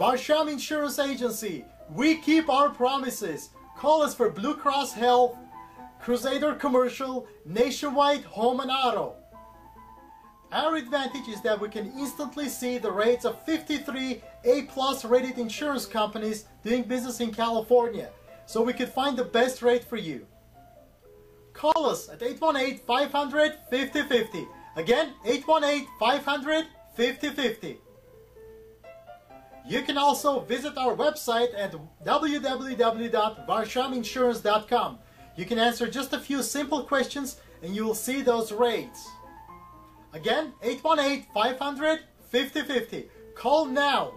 Varsham Insurance Agency, we keep our promises. Call us for Blue Cross Health, Crusader Commercial, Nationwide, Home and Auto. Our advantage is that we can instantly see the rates of 53 A+ rated insurance companies doing business in California, so we could find the best rate for you. Call us at 818-500-5050. Again, 818-500-5050. You can also visit our website at www.varshaminsurance.com. You can answer just a few simple questions and you will see those rates. Again, 818-500-5050. Call now.